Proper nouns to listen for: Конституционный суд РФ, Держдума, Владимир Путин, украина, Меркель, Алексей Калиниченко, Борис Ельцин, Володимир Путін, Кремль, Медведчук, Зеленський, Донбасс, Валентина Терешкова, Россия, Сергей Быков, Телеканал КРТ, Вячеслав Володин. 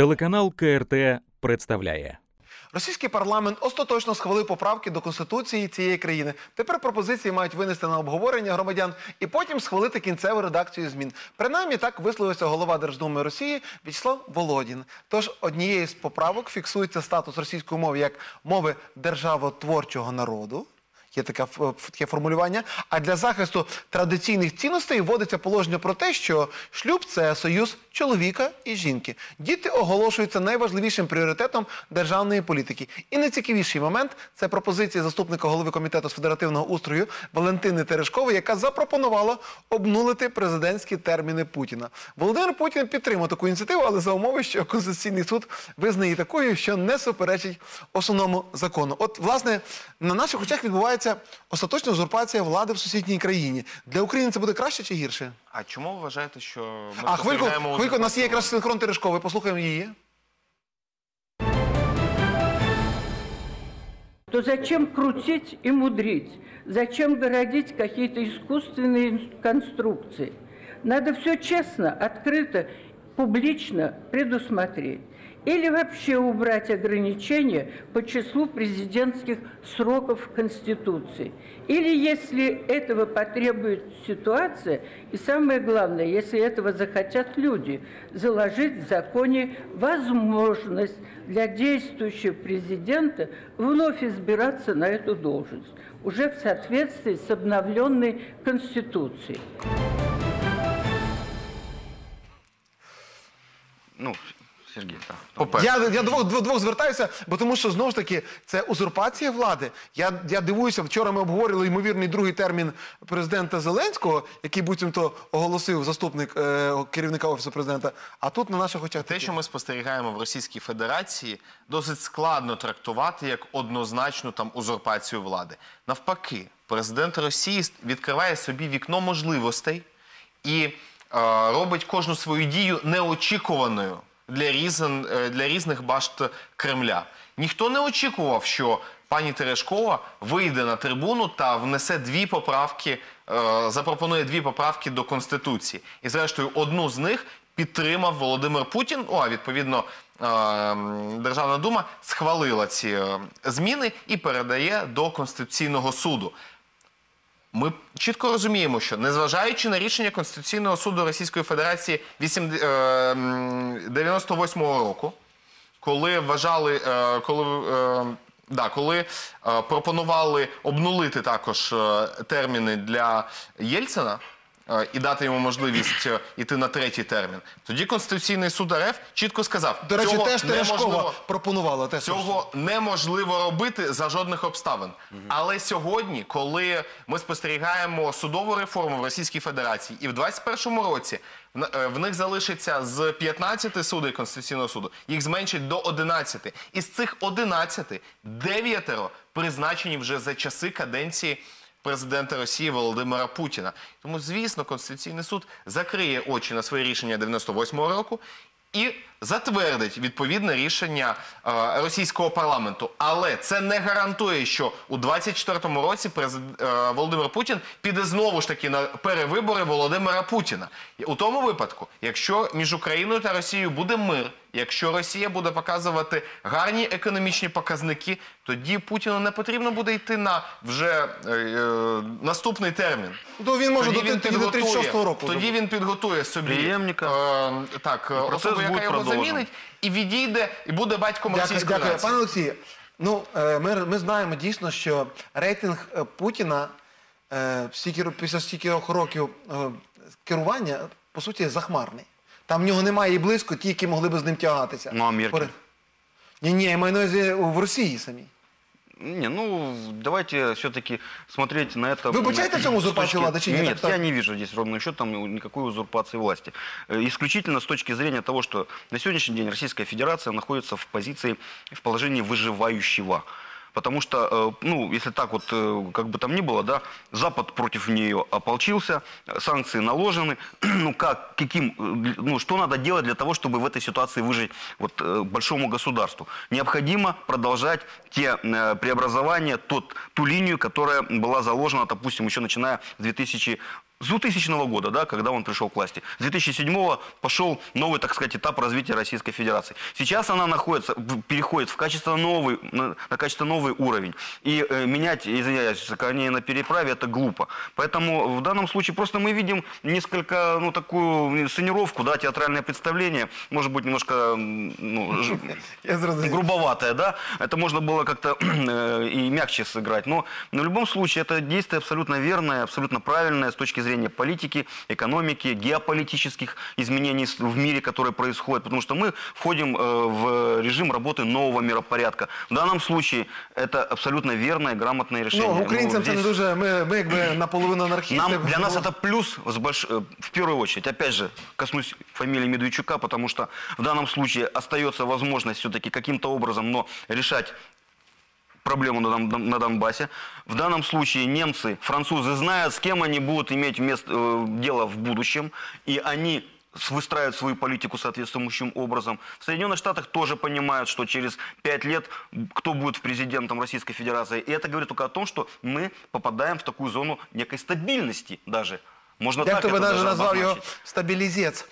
Телеканал КРТ представляє. Російський парламент остаточно схвалив поправки до Конституції цієї країни. Тепер пропозиції мають винести на обговорення громадян і потім схвалити кінцеву редакцію змін. Принаймні так висловився голова Держдуми Росії Вячеслав Володін. Тож однією з поправок фіксується статус російської мови як мови державотворчого народу. Є таке формулювання. А для захисту традиційних цінностей вводиться положення про те, що шлюб – це союз чоловіка і жінки. Діти оголошуються найважливішим пріоритетом державної політики. І найцікавіший момент – це пропозиція заступника голови комітету з федеративного устрою Валентини Терешкової, яка запропонувала обнулити президентські терміни Путіна. Володимир Путін підтримав таку ініціативу, але за умови, що Конституційний суд визнає її такою, що не суперечить основному закону. От, власне, на наших очах відбувається остаточна узурпація влади в сусідній країні. Для України це буде краще чи гірше? А чому ви вважаєте, що ми спостерігаємо... Хвильку, у нас є якраз синхрон Терешкової, послухаємо її. То зачем крутить и мудрить? Зачем городить какие-то искусственные конструкции? Надо все честно, открыто, публично предусмотреть. Или вообще убрать ограничения по числу президентских сроков в Конституции. Или, если этого потребует ситуация, и самое главное, если этого захотят люди, заложить в законе возможность для действующего президента вновь избираться на эту должность, уже в соответствии с обновленной Конституцией. Ну... Сергій, так. Я двох звертаюся, бо тому що, знову ж таки, це узурпація влади. Я дивуюся, вчора ми обговорили ймовірний другий термін президента Зеленського, який буцімто оголосив заступник керівника Офісу Президента, а тут на наших очах... Те, що ми спостерігаємо в Російській Федерації, досить складно трактувати як однозначну узурпацію влади. Навпаки, президент Росії відкриває собі вікно можливостей і робить кожну свою дію неочікуваною для різних башт Кремля. Ніхто не очікував, що пані Терешкова вийде на трибуну та внесе дві поправки, запропонує дві поправки до Конституції. І, зрештою, одну з них підтримав Володимир Путін, а, відповідно, Державна Дума схвалила ці зміни і передає до Конституційного суду. Ми чітко розуміємо, що, незважаючи на рішення Конституційного суду Російської Федерації 98-го року, коли пропонували обнулити також терміни для Єльцина і дати йому можливість йти на третій термін, тоді Конституційний суд РФ чітко сказав, цього неможливо робити за жодних обставин. Але сьогодні, коли ми спостерігаємо судову реформу в Російській Федерації, і в 2021 році в них залишиться з 15 суддів Конституційного суду, їх зменшить до 11. Із цих 11 9 призначені вже за часи каденції президента Росії Володимира Путіна. Тому, звісно, Конституційний суд закриє очі на своє рішення 98-го року і затвердить відповідне рішення російського парламенту. Але це не гарантує, що у 2024 році Володимир Путін піде знову ж таки на перевибори Володимира Путіна. У тому випадку, якщо між Україною та Росією буде мир, якщо Росія буде показувати гарні економічні показники, тоді Путіну не потрібно буде йти на вже наступний термін. Він може до 36-го року. Тоді він підготує собі особу, яка його замінить, і відійде, і буде батьком російської нації. Дякую. Пане Олексію, ми знаємо дійсно, що рейтинг Путіна після стількох років керування, по суті, захмарний. Там в нього немає і близько ті, які могли б з ним тягатися. Ну, а Меркель? Ні, я маю на увазі в Росії самій. Не, давайте все-таки смотреть на это... Вы обучаете всем узурпации власти? Нет, я не вижу здесь ровным счетом никакой узурпации власти. Исключительно с точки зрения того, что на сегодняшний день Российская Федерация находится в положении выживающего. Потому что, если так вот, как бы там ни было, да, Запад против нее ополчился, санкции наложены. Что надо делать для того, чтобы в этой ситуации выжить большому государству? Необходимо продолжать те преобразования, ту линию, которая была заложена, допустим, еще начиная с 2000 С 2000 года, да, когда он пришел к власти. С 2007 пошел новый, так сказать, этап развития Российской Федерации. Сейчас она находится, переходит в качественно новый, на качественно новый уровень. И менять, извиняюсь, коней на переправе, это глупо. Поэтому в данном случае просто мы видим несколько, ну, такую сценировку, да, театральное представление, может быть, немножко, ну, грубоватое, да. Это можно было как-то и мягче сыграть. Но в любом случае это действие абсолютно верное, абсолютно правильное с точки зрения политики, экономики, геополитических изменений в мире, которые происходят, потому что мы входим в режим работы нового миропорядка. В данном случае это абсолютно верное и грамотное решение. Ну, украинцам здесь... дуже, мы как бы наполовину анархисты. Для нас это плюс, в первую очередь, опять же, коснусь фамилии Медведчука, потому что в данном случае остается возможность все-таки каким-то образом, но решать проблему на Донбассе. В данном случае немцы, французы знают, с кем они будут иметь дело в будущем, и они выстраивают свою политику соответствующим образом. В Соединенных Штатах тоже понимают, что через 5 лет кто будет президентом Российской Федерации. И это говорит только о том, что мы попадаем в такую зону некой стабильности даже. Можно так это даже назвал его стабилизец.